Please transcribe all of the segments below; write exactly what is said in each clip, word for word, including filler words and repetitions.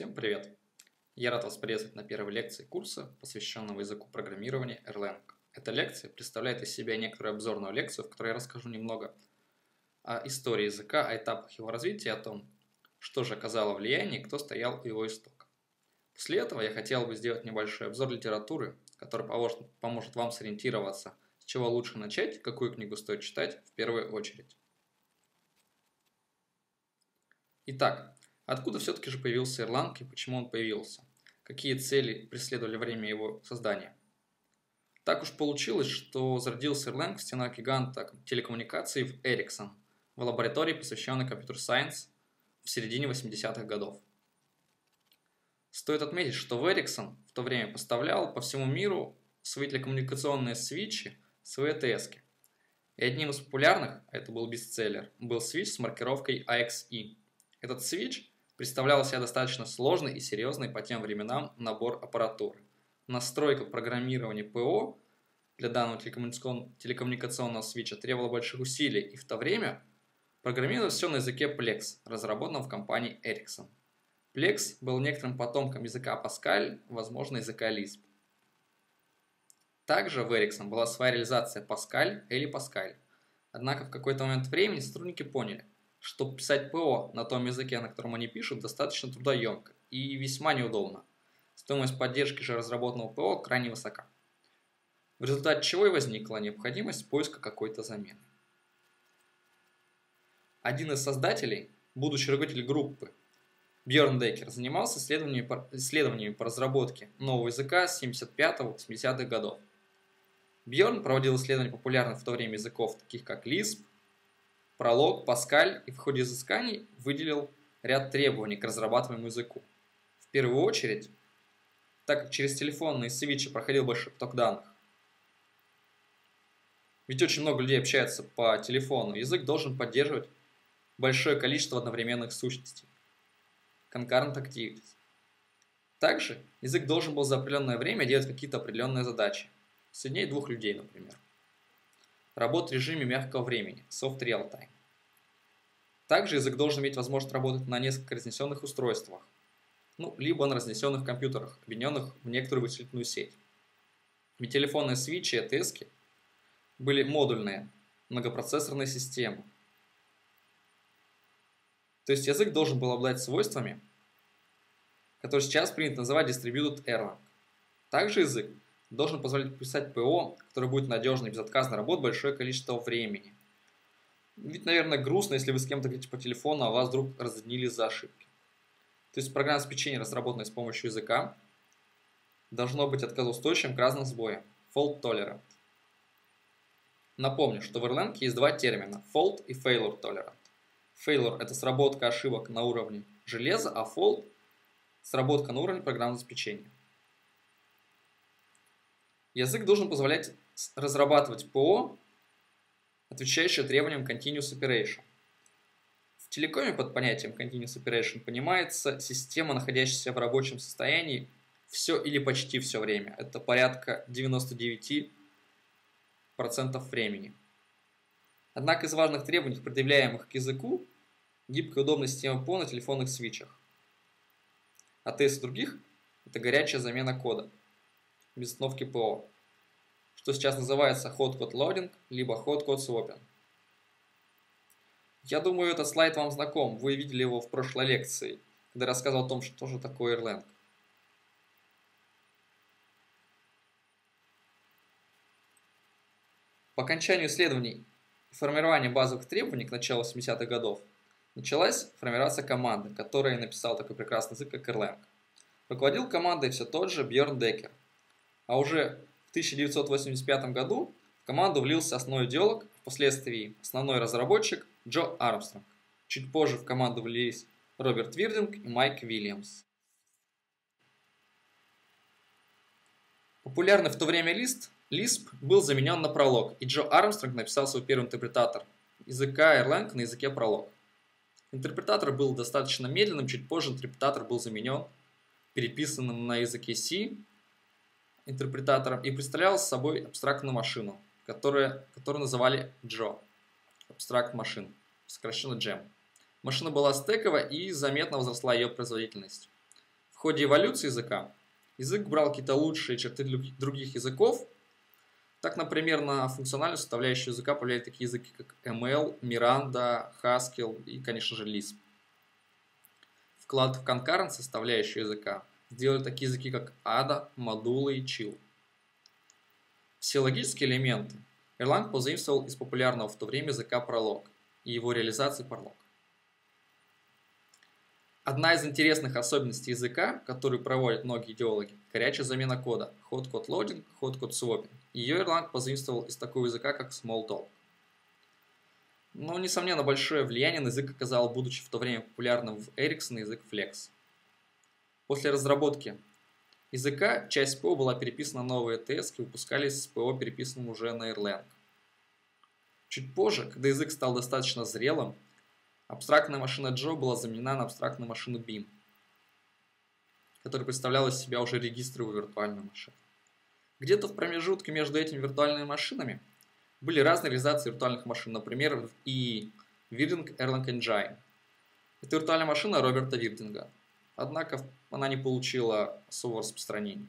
Всем привет! Я рад вас приветствовать на первой лекции курса, посвященного языку программирования Erlang. Эта лекция представляет из себя некоторую обзорную лекцию, в которой я расскажу немного о истории языка, о этапах его развития, о том, что же оказало влияние и кто стоял у его истока. После этого я хотел бы сделать небольшой обзор литературы, который поможет вам сориентироваться, с чего лучше начать, какую книгу стоит читать в первую очередь. Итак, откуда все-таки же появился Erlang и почему он появился? Какие цели преследовали время его создания? Так уж получилось, что зародился Erlang в стенах гиганта телекоммуникаций в Ericsson, в лаборатории, посвященной компьютер-сайенс в середине восьмидесятых годов. Стоит отметить, что в Ericsson в то время поставлял по всему миру свои телекоммуникационные свитчи, свои и ти эс-ки. И одним из популярных, а это был бестселлер, был свитч с маркировкой эй икс и. Этот свитч представлял из себя достаточно сложный и серьезный по тем временам набор аппаратуры. Настройка программирования ПО для данного телекоммуникационного свитча требовала больших усилий, и в то время программировалось все на языке Plex, разработанном в компании Ericsson. Plex был некоторым потомком языка Pascal, возможно, языка лисп. Также в Ericsson была своя реализация Pascal или Pascal. Однако в какой-то момент времени сотрудники поняли, что писать ПО на том языке, на котором они пишут, достаточно трудоемко и весьма неудобно. Стоимость поддержки же разработанного ПО крайне высока. В результате чего и возникла необходимость поиска какой-то замены. Один из создателей, будущий руководитель группы, Бьорн Деккер, занимался исследованиями по, исследованиями по разработке нового языка с семидесятых-восьмидесятых годов. Бьорн проводил исследования популярных в то время языков, таких как лисп, Пролог, Паскаль, и в ходе изысканий выделил ряд требований к разрабатываемому языку. В первую очередь, так как через телефонные свитчи проходил большой поток данных, ведь очень много людей общается по телефону, язык должен поддерживать большое количество одновременных сущностей. Concurrent activities. Также язык должен был за определенное время делать какие-то определенные задачи, соединять двух людей, например. Работать в режиме мягкого времени, soft real time. Также язык должен иметь возможность работать на несколько разнесенных устройствах, ну, либо на разнесенных компьютерах, объединенных в некоторую вычислительную сеть. Ведь телефонные свитчи и ЭТСки были модульные, многопроцессорные системы. То есть язык должен был обладать свойствами, которые сейчас принято называть Distributed Erlang. Также язык должен позволить писать ПО, которое будет надежно и безотказно работать большое количество времени. Ведь, наверное, грустно, если вы с кем-то говорите по телефону, а вас вдруг разъединили за ошибки. То есть программное обеспечение, разработанное с помощью языка, должно быть отказоустойчивым к разным сбоям. Fault Tolerant. Напомню, что в Erlang есть два термина – Fault и Failure Tolerant. Failure – это сработка ошибок на уровне железа, а Fault – сработка на уровне программного обеспечения. Язык должен позволять разрабатывать ПО, отвечающее требованиям Continuous Operation. В телекоме под понятием Continuous Operation понимается система, находящаяся в рабочем состоянии все или почти все время. Это порядка девяноста девяти процентов времени. Однако из важных требований, предъявляемых к языку, гибкая и удобная система ПО на телефонных свитчах. эй ти эс и других – это горячая замена кода без остановки ПО, что сейчас называется Hot Code Loading, либо Hot Code Swapping. Я думаю, этот слайд вам знаком, вы видели его в прошлой лекции, когда я рассказывал о том, что же такое Erlang. По окончанию исследований и формированию базовых требований к началу семидесятых годов началась формироваться команда, которая написала такой прекрасный язык, как Erlang. Руководил командой все тот же Бьорн Деккер. А уже в тысяча девятьсот восемьдесят пятом году в команду влился основной идеолог, впоследствии основной разработчик Джо Армстронг. Чуть позже в команду влились Роберт Вирдинг и Майк Уильямс. Популярный в то время лист лисп был заменен на пролог, и Джо Армстронг написал свой первый интерпретатор языка Erlang на языке пролог. Интерпретатор был достаточно медленным, чуть позже интерпретатор был заменен переписанным на языке C интерпретатором и представлял собой абстрактную машину, которую, которую называли Джо. Абстракт машин, сокращенно джем. Машина была стековая и заметно возросла ее производительность. В ходе эволюции языка язык брал какие-то лучшие черты других языков. Так, например, на функциональную составляющую языка повлияли такие языки, как эм эл, Miranda, Haskell и, конечно же, лисп. Вклад в concurrent составляющую языка сделали такие языки, как Ада, Modula и Chill. Все логические элементы Erlang позаимствовал из популярного в то время языка Пролог и его реализации Prolog. Одна из интересных особенностей языка, которую проводят многие идеологи, горячая замена кода, hot-code loading, hot-code swapping. Ее Erlang позаимствовал из такого языка, как Smalltalk. Но, несомненно, большое влияние на язык оказал, будучи в то время популярным в Ericsson, язык Flex. После разработки языка часть ПО была переписана на новые и ти эс и выпускались с ПО, переписанным уже на Erlang. Чуть позже, когда язык стал достаточно зрелым, абстрактная машина Джо была заменена на абстрактную машину Beam, которая представляла из себя уже регистровую виртуальную машину. Где-то в промежутке между этими виртуальными машинами были разные реализации виртуальных машин, например, и Virding Erlang Engine. Это виртуальная машина Роберта Вирдинга, однако она не получила особого распространения.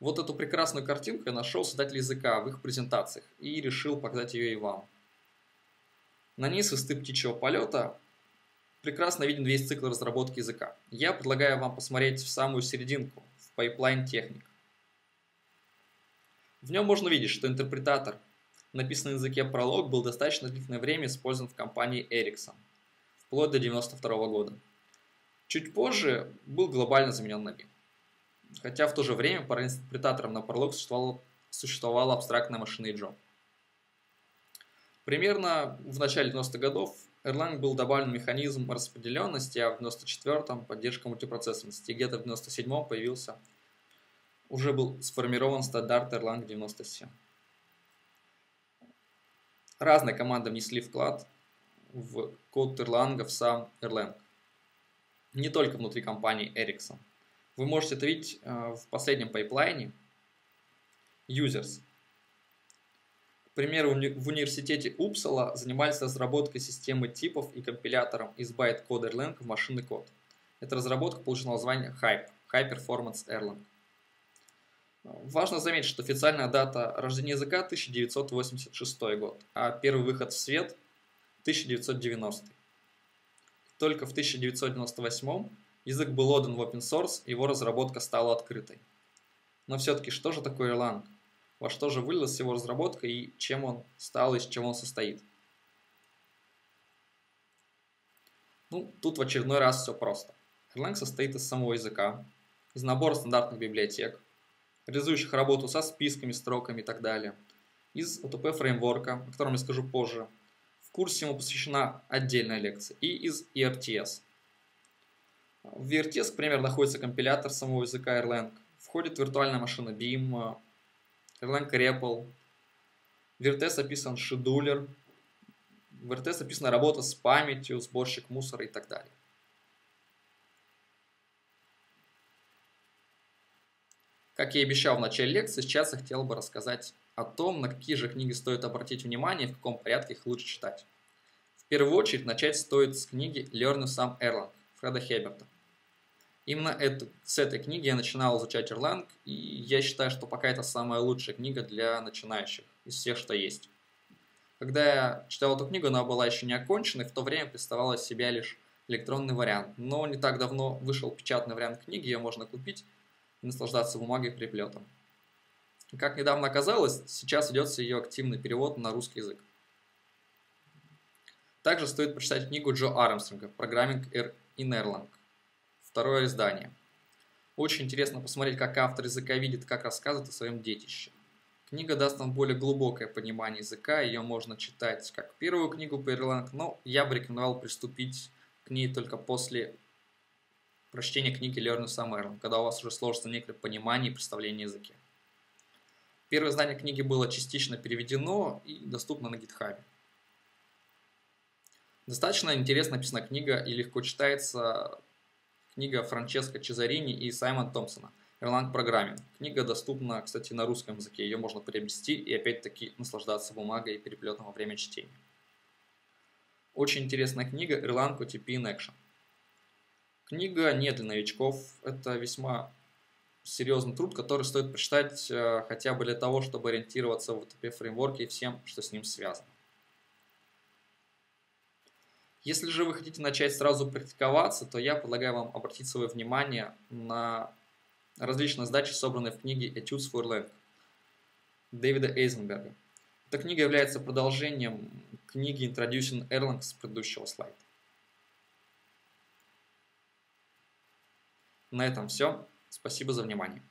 Вот эту прекрасную картинку я нашел создатель языка в их презентациях и решил показать ее и вам. На ней с высоты птичьего полета прекрасно виден весь цикл разработки языка. Я предлагаю вам посмотреть в самую серединку, в пайплайн техник. В нем можно видеть, что интерпретатор, написанный на языке Prolog, был достаточно длительное время использован в компании Ericsson, вплоть до девяносто второго года. Чуть позже был глобально заменен на Beam. Хотя в то же время по интерпретаторам на Prolog существовала, существовала абстрактная машина Джо. Примерно в начале девяностых годов Erlang был добавлен механизм распределенности, а в девяносто четвёртом поддержка мультипроцессорности. Где-то в девяносто седьмом появился, уже был сформирован стандарт Erlang девяносто семь. Разные команды внесли вклад в код Erlang, в сам Erlang. Не только внутри компании Ericsson. Вы можете это видеть в последнем пайплайне Users. К примеру, в университете Упсала занимались разработкой системы типов и компилятором из байт-кода Erlang в машинный код. Эта разработка получила название хайп, High Performance Erlang. Важно заметить, что официальная дата рождения языка тысяча девятьсот восемьдесят шестой год, а первый выход в свет тысяча девятьсот девяностый. Только в тысяча девятьсот девяносто восьмом язык был отдан в open source, его разработка стала открытой. Но все-таки что же такое Erlang? Во что же вылилась его разработка и чем он стал, из чего он состоит? Ну, тут в очередной раз все просто. Erlang состоит из самого языка, из набора стандартных библиотек, реализующих работу со списками, строками и так далее, из о ти пи фреймворка, о котором я скажу позже. В курсе ему посвящена отдельная лекция, и из и эр ти эс. В и эр ти эс, к примеру, находится компилятор самого языка Erlang, входит виртуальная машина Beam, Erlang REPL, в и эр ти эс описан шедулер, в и эр ти эс описана работа с памятью, сборщик мусора и так далее. Как я и обещал в начале лекции, сейчас я хотел бы рассказать о том, на какие же книги стоит обратить внимание и в каком порядке их лучше читать. В первую очередь начать стоит с книги Learn Some Erlang Фреда Хеберта. Именно это, с этой книги я начинал изучать Erlang, и я считаю, что пока это самая лучшая книга для начинающих из всех, что есть. Когда я читал эту книгу, она была еще не окончена, и в то время представляла из себя лишь электронный вариант. Но не так давно вышел печатный вариант книги, ее можно купить и наслаждаться бумагой и переплетом. И как недавно оказалось, сейчас ведется ее активный перевод на русский язык. Также стоит прочитать книгу Джо Армстронга «Programming in Erlang», второе издание. Очень интересно посмотреть, как автор языка видит, как рассказывает о своем детище. Книга даст нам более глубокое понимание языка, ее можно читать как первую книгу по Erlang, но я бы рекомендовал приступить к ней только после прочтения книги Learn Some Erlang, когда у вас уже сложится некоторое понимание и представление о языке. Первое издание книги было частично переведено и доступно на GitHub. Достаточно интересно написана книга и легко читается книга Франческо Чезарини и Саймона Томпсона «Erlang Programming». Книга доступна, кстати, на русском языке, ее можно приобрести и опять-таки наслаждаться бумагой и переплетом во время чтения. Очень интересная книга Erlang о ти пи in Action. Книга не для новичков. Это весьма серьезный труд, который стоит прочитать хотя бы для того, чтобы ориентироваться в о ти пи-фреймворке и всем, что с ним связано. Если же вы хотите начать сразу практиковаться, то я предлагаю вам обратить свое внимание на различные задачи, собранные в книге Etudes for Lang Дэвида Эйзенберга. Эта книга является продолжением книги Introducing Erlang с предыдущего слайда. На этом все. Спасибо за внимание.